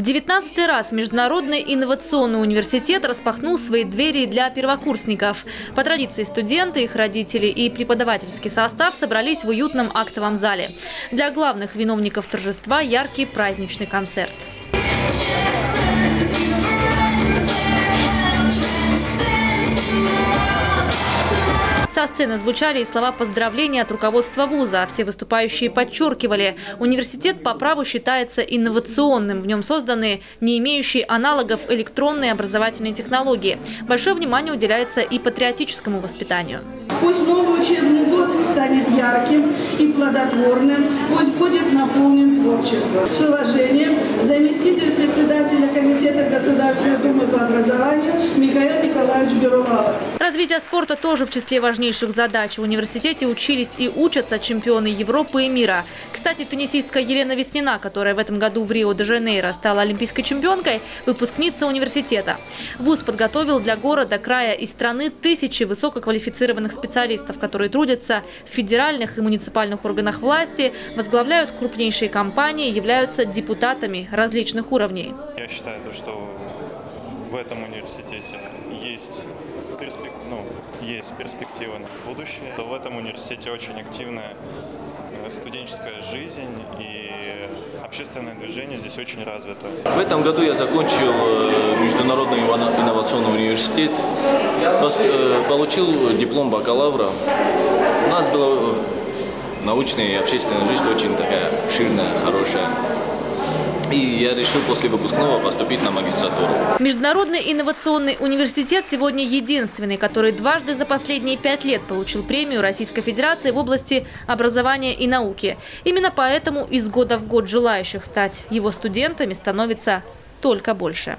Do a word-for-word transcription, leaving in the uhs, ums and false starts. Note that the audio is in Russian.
В девятнадцатый раз Международный инновационный университет распахнул свои двери для первокурсников. По традиции студенты, их родители и преподавательский состав собрались в уютном актовом зале. Для главных виновников торжества яркий праздничный концерт. Со сцены звучали и слова поздравления от руководства вуза. Все выступающие подчеркивали, университет по праву считается инновационным. В нем созданы не имеющие аналогов электронные образовательные технологии. Большое внимание уделяется и патриотическому воспитанию. Пусть новый учебный год станет ярким и плодотворным, пусть будет наполнен творчеством. С уважением, заместитель председателя комитета Государственной Думы по образованию Михаил Николаевич Берувалов. Развитие спорта тоже в числе важнейших задач. В университете учились и учатся чемпионы Европы и мира. Кстати, теннисистка Елена Веснина, которая в этом году в Рио-де-Жанейро стала олимпийской чемпионкой, выпускница университета. ВУЗ подготовил для города, края и страны тысячи высококвалифицированных специалистов, которые трудятся в федеральных и муниципальных органах власти, возглавляют крупнейшие компании, являются депутатами различных уровней. Я считаю, что в этом университете есть перспек... ну, есть перспективы на будущее. В этом университете очень активная студенческая жизнь и общественное движение здесь очень развито. В этом году я закончил Международный инновационный университет, получил диплом бакалавра. У нас была научная и общественная жизнь очень такая обширная, хорошая. И я решил после выпускного поступить на магистратуру. Международный инновационный университет сегодня единственный, который дважды за последние пять лет получил премию Российской Федерации в области образования и науки. Именно поэтому из года в год желающих стать его студентами становится только больше.